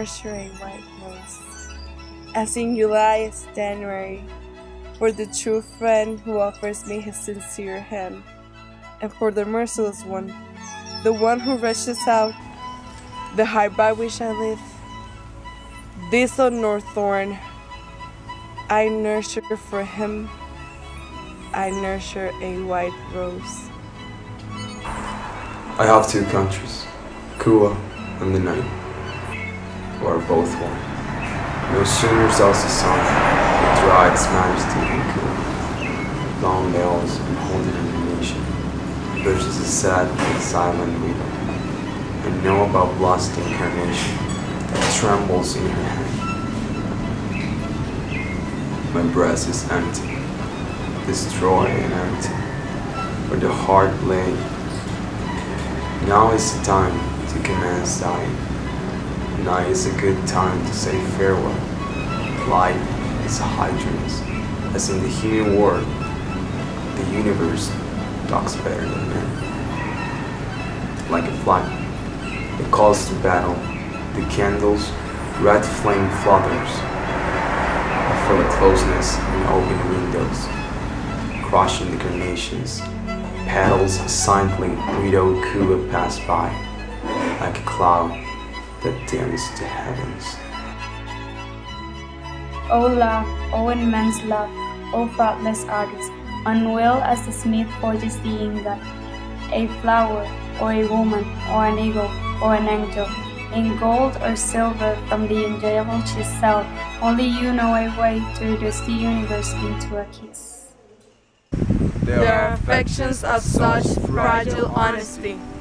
nursery whiteness, as in July is January, for the true friend who offers me his sincere hand, and for the merciless one, the one who reaches out the heart by which I live. This, O Norththorn, I nurture for him. I nurture a white rose. I have two countries, Kuwa and the night, who are both one. No sooner does the sun withdraw its majesty in Kuwa, long bells and holding animation, versus a sad and silent widow. I know about blessed incarnation that trembles in her hand. My breast is empty, destroyed and empty, for the heart blade. Now is the time to commence dying. Now is a good time to say farewell. Light is a hydrous, as in the human world, the universe talks better than man. Like a flag, it calls to battle. The candle's red flame flutters. I feel the closeness in open windows, crushing the carnations. Petals silently widowed Kuwa passed by, like a cloud that dims the heavens. O love, O immense love, O faultless artist, unwell as the smith forges the ingot, a flower, or a woman, or an eagle, or an angel, in gold or silver from the enjoyable chisel, only you know a way to reduce the universe into a kiss. Their affections of such fragile honesty.